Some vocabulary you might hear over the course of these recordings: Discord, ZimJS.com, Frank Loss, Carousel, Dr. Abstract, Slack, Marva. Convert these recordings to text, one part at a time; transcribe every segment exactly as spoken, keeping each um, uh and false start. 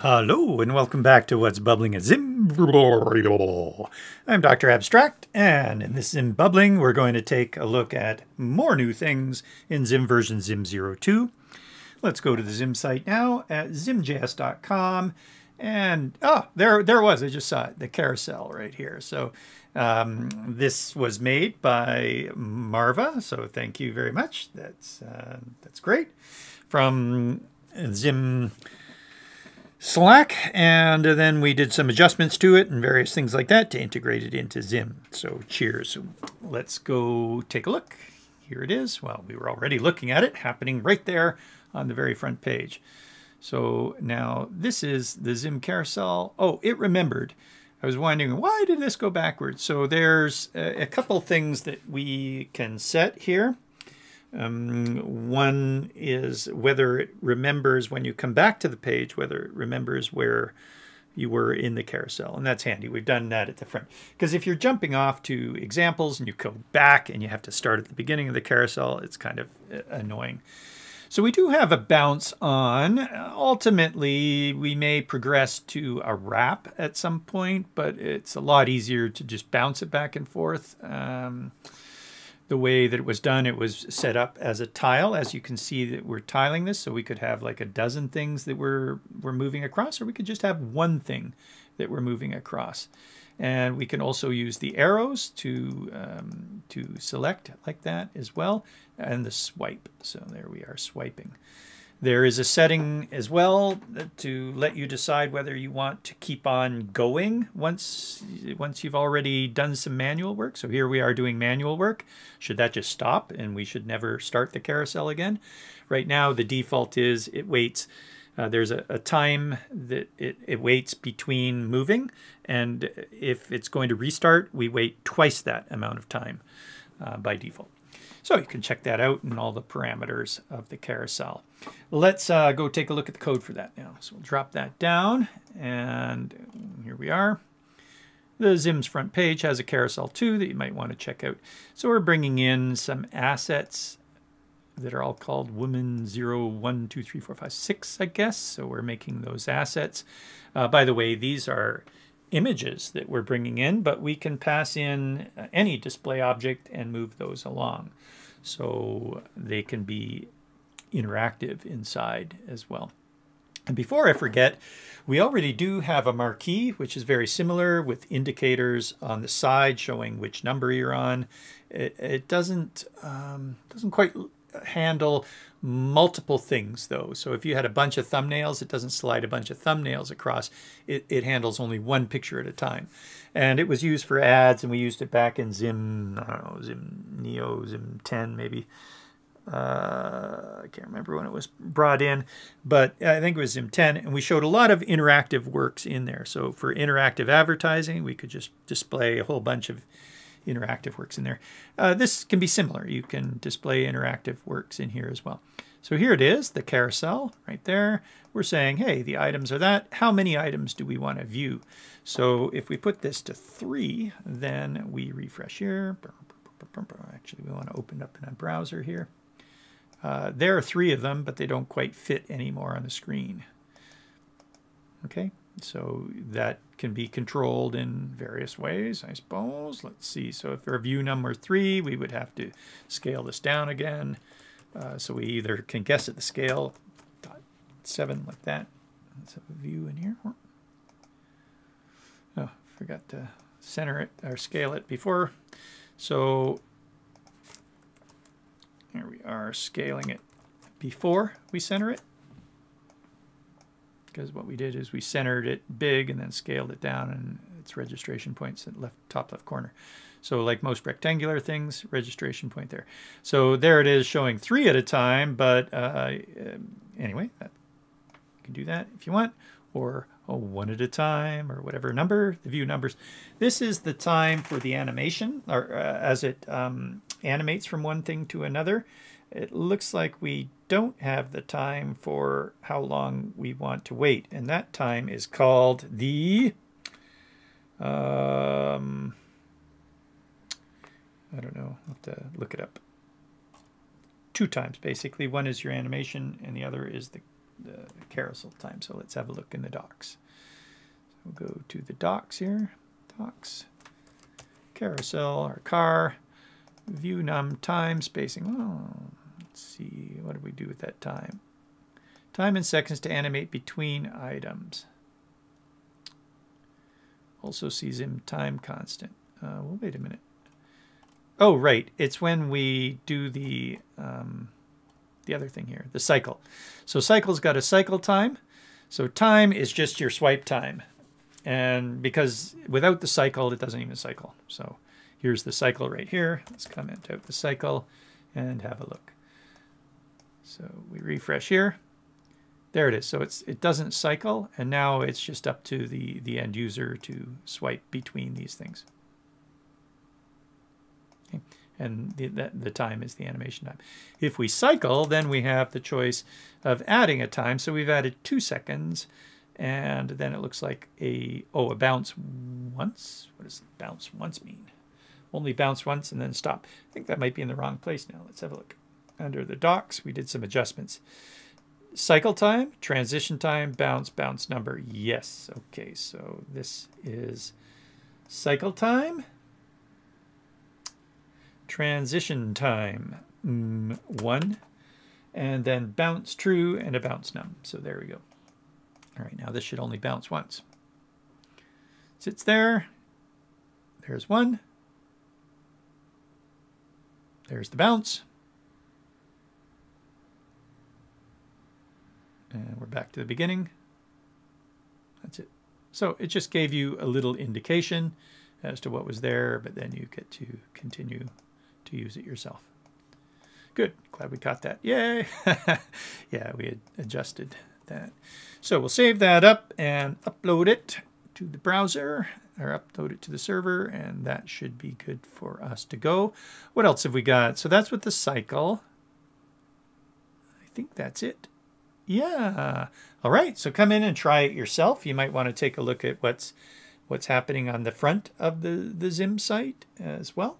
Hello and welcome back to What's Bubbling at Zim. I'm Doctor Abstract, and in this Zim Bubbling we're going to take a look at more new things in Zim version Zim zero two. Let's go to the Zim site now at Zim J S dot com, and oh, there, there it was, I just saw it, the carousel right here. So um, this was made by Marva, so thank you very much. That's, uh, that's great. From Zim Slack, and then we did some adjustments to it and various things like that to integrate it into Zim. So cheers. Let's go take a look. Here it is. Well, we were already looking at it, happening right there on the very front page. So now this is the Zim carousel. Oh, it remembered. I was wondering, why did this go backwards? So there's a couple things that we can set here. Um, one is whether it remembers when you come back to the page, whether it remembers where you were in the carousel. And that's handy. We've done that at the front. Because if you're jumping off to examples and you go back and you have to start at the beginning of the carousel, it's kind of annoying. So we do have a bounce on. Ultimately, we may progress to a wrap at some point, but it's a lot easier to just bounce it back and forth. Um, The way that it was done, it was set up as a tile. As you can see that we're tiling this, so we could have like a dozen things that we're, we're moving across, or we could just have one thing that we're moving across. And we can also use the arrows to, um, to select like that as well, and the swipe. So there we are, swiping. There is a setting as well to let you decide whether you want to keep on going once, once you've already done some manual work. So here we are doing manual work. Should that just stop and we should never start the carousel again? Right now, the default is it waits. Uh, there's a, a time that it, it waits between moving. And if it's going to restart, we wait twice that amount of time uh, by default. So you can check that out and all the parameters of the carousel. Let's uh, go take a look at the code for that now. So we'll drop that down, and here we are. The Zim's front page has a carousel too that you might want to check out. So we're bringing in some assets that are all called woman zero, one, two, three, four, five, six, I guess. So we're making those assets. Uh, by the way, these are images that we're bringing in, but we can pass in any display object and move those along. So they can be interactive inside as well. And before I forget, we already do have a marquee, which is very similar with indicators on the side showing which number you're on. It, it doesn't, um, doesn't quite handle multiple things though. So if you had a bunch of thumbnails, it doesn't slide a bunch of thumbnails across. It, it handles only one picture at a time. And it was used for ads, and we used it back in Zim, I don't know, Zim Neo, Zim ten maybe. Uh, I can't remember when it was brought in, but I think it was Zim ten, and we showed a lot of interactive works in there. So for interactive advertising, we could just display a whole bunch of interactive works in there. Uh, this can be similar. You can display interactive works in here as well. So here it is, the carousel right there. We're saying, hey, the items are that. How many items do we want to view? So if we put this to three, then we refresh here. Actually, we want to open up in a browser here. Uh, there are three of them, but they don't quite fit anymore on the screen. Okay. So that can be controlled in various ways, I suppose. Let's see. So if we're view number three, we would have to scale this down again. Uh, so we either can guess at the scale, dot seven like that. Let's have a view in here. Oh, forgot to center it or scale it before. So here we are scaling it before we center it. Because what we did is we centered it big and then scaled it down, and its registration points at left top left corner. So like most rectangular things, registration point there. So there it is showing three at a time, but uh, anyway, that, you can do that if you want, or oh, one at a time, or whatever number, the view numbers. This is the time for the animation, or uh, as it um, animates from one thing to another. It looks like we don't have the time for how long we want to wait. And that time is called the, um, I don't know, I'll have to look it up. Two times, basically. One is your animation and the other is the the carousel time. So let's have a look in the docs. So we'll go to the docs here. Docs, carousel, our car, view num time spacing. Oh, let's see, what did we do with that time? Time in seconds to animate between items. Also see Zim time constant. Uh, well, wait a minute. Oh, right. It's when we do the um, the other thing here, the cycle. So cycle's got a cycle time. So time is just your swipe time. And because without the cycle, it doesn't even cycle. So here's the cycle right here. Let's comment out the cycle and have a look. So we refresh here. There it is. So it's it doesn't cycle. And now it's just up to the, the end user to swipe between these things. Okay. And the, the, the time is the animation time. If we cycle, then we have the choice of adding a time. So we've added two seconds. And then it looks like a, oh, a bounce once. What does bounce once mean? Only bounce once and then stop. I think that might be in the wrong place now. Let's have a look. Under the docs, we did some adjustments. Cycle time, transition time, bounce, bounce number. Yes. Okay, so this is cycle time. Transition time mm, one, and then bounce true and a bounce num. So there we go. All right, now this should only bounce once. Sits there. There's one. There's the bounce. And we're back to the beginning. That's it. So it just gave you a little indication as to what was there, but then you get to continue to use it yourself. Good, glad we caught that. Yay! Yeah, we had adjusted that. So we'll save that up and upload it to the browser, or upload it to the server, and that should be good for us to go. What else have we got? So that's with the cycle. I think that's it. Yeah. All right, so come in and try it yourself. You might want to take a look at what's what's happening on the front of the, the Zim site as well.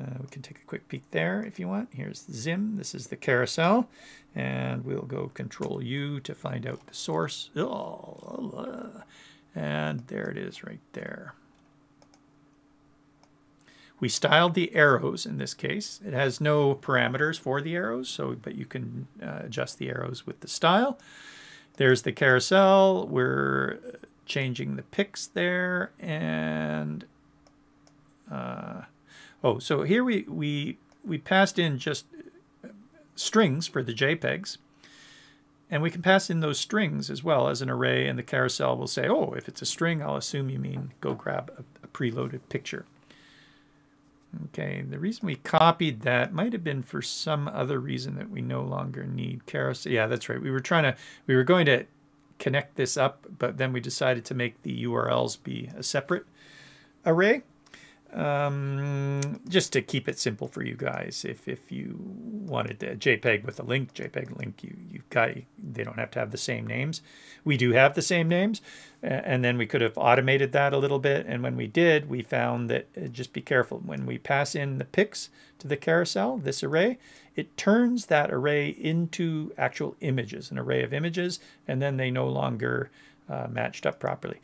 Uh, we can take a quick peek there if you want. Here's the Zim. This is the carousel. And we'll go Control U to find out the source. Oh, and there it is right there. We styled the arrows in this case. It has no parameters for the arrows, so but you can uh, adjust the arrows with the style. There's the carousel. We're changing the pics there, and uh, oh, so here we we we passed in just strings for the JPEGs, and we can pass in those strings as well as an array, and the carousel will say, oh, if it's a string, I'll assume you mean go grab a, a preloaded picture. Okay, the reason we copied that might have been for some other reason that we no longer need carousel. Yeah, that's right. We were trying to we were going to connect this up, but then we decided to make the U R Ls be a separate array, um, just to keep it simple for you guys. If if you wanted a JPEG with a link, JPEG link, you you've got they don't have to have the same names. We do have the same names, and then we could have automated that a little bit. And when we did, we found that just be careful when we pass in the pics to the carousel, this array. It turns that array into actual images, an array of images, and then they no longer uh, matched up properly.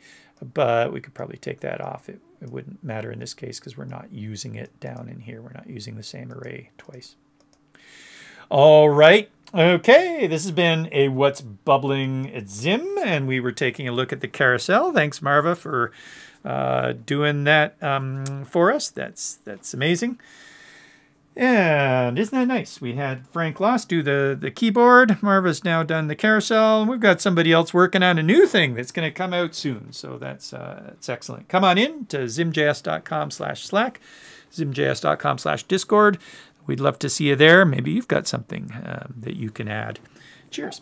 But we could probably take that off. It, it wouldn't matter in this case because we're not using it down in here. We're not using the same array twice. All right. Okay, this has been a What's Bubbling at Zim, and we were taking a look at the carousel. Thanks, Marva, for uh, doing that um, for us. That's, that's amazing. And isn't that nice? We had Frank Loss do the, the keyboard. Marva's now done the carousel. We've got somebody else working on a new thing that's going to come out soon. So that's, uh, that's excellent. Come on in to ZimJS.com slash Slack, ZimJS.com slash Discord. We'd love to see you there. Maybe you've got something um, that you can add. Cheers.